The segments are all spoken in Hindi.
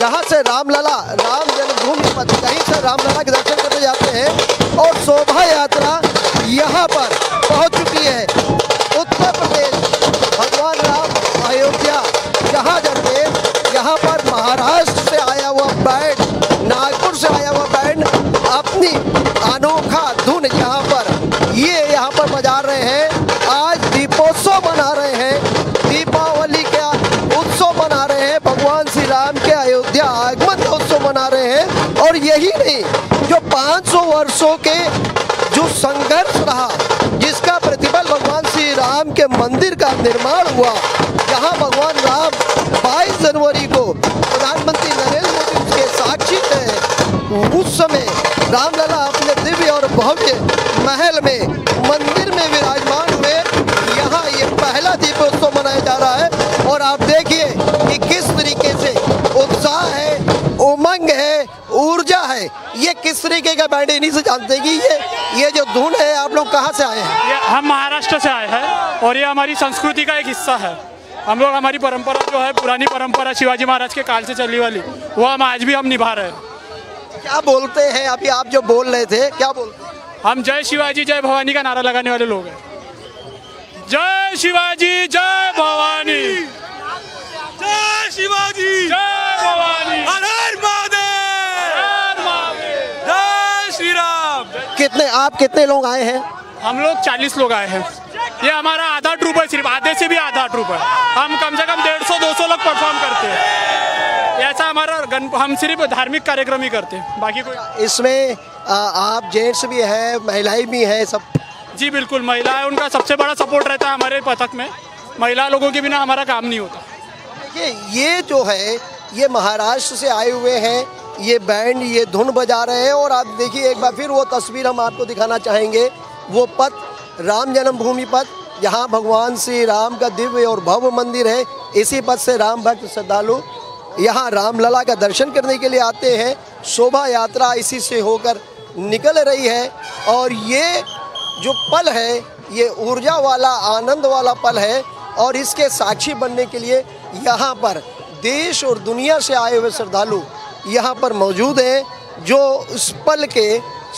जहाँ से रामलला राम जन्मभूमि यहीं से रामलला के दर्शन करने जाते हैं और शोभा यात्रा यहाँ पर पहुँच चुकी है। उत्तर प्रदेश भगवान राम अयोध्या जहाँ जाते यहाँ पर महाराष्ट्र से आया हुआ बैंड, नागपुर से आया हुआ बैंड अपनी अनोखा धुन यहाँ पर ये बजा रहे हैं। आज दीपोत्सव मना रहे हैं, दीपावली का उत्सव मना रहे हैं, भगवान श्री राम के अयोध्या आगमन का उत्सव मना रहे हैं। और यही नहीं, जो 500 वर्षों के जो संघर्ष रहा जिसका प्रतिफल भगवान श्री राम के मंदिर का निर्माण हुआ, जहाँ भगवान राम 22 जनवरी को प्रधानमंत्री नरेंद्र मोदी के साक्षी थे, उस समय रामलला अपने दिव्य और भव्य महल में मंदिर में विराजमान हुए। यहाँ ये पहला दीपोत्सव मनाया जा रहा है और आप देखिए कि किस तरीके से उत्साह है, उमंग है, ऊर्जा है। ये किस तरीके का बैंड, इन्हीं से जानते हैं कि ये जो धुन है। आप लोग कहाँ से आए हैं? हम महाराष्ट्र से आए हैं और ये हमारी संस्कृति का एक हिस्सा है। हम लोग हमारी परंपरा जो है, पुरानी परंपरा शिवाजी महाराज के काल से चली वाली, वो हम आज भी हम निभा रहे हैं। क्या बोलते हैं अभी आप जो बोल रहे थे, क्या बोलते हैं? हम जय शिवाजी जय भवानी का नारा लगाने वाले लोग हैं। जय शिवाजी जय भवानी, जय शिवाजी जय भवानी, हर महादेव, जय श्री राम। आप कितने लोग आए हैं? हम लोग 40 लोग आए हैं। ये हमारा आधा ट्रूप है, सिर्फ आधे से भी आधा ट्रूप है। हम कम से कम 150-200 लोग परफॉर्म करते हैं। ऐसा हमारा हम सिर्फ धार्मिक कार्यक्रम ही करते हैं, बाकी कोई। इसमें आप जेंट्स भी हैं, महिलाएं भी हैं, सब? जी बिल्कुल, महिलाएं उनका सबसे बड़ा सपोर्ट रहता है हमारे पथक में। महिला लोगों के बिना हमारा काम नहीं होता। देखिए ये जो है, ये महाराष्ट्र से आए हुए हैं, ये बैंड ये धुन बजा रहे हैं। और आप देखिए एक बार फिर वो तस्वीर हम आपको दिखाना चाहेंगे, वो पथ राम जन्मभूमि पथ, यहाँ भगवान श्री राम का दिव्य और भव्य मंदिर है। इसी पथ से राम भक्त श्रद्धालु यहाँ रामलला का दर्शन करने के लिए आते हैं। शोभा यात्रा इसी से होकर निकल रही है और ये जो पल है ये ऊर्जा वाला, आनंद वाला पल है। और इसके साक्षी बनने के लिए यहाँ पर देश और दुनिया से आए हुए श्रद्धालु यहाँ पर मौजूद हैं, जो इस पल के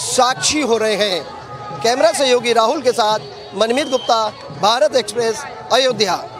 साक्षी हो रहे हैं। कैमरा सहयोगी राहुल के साथ मनमीत गुप्ता, भारत एक्सप्रेस, अयोध्या।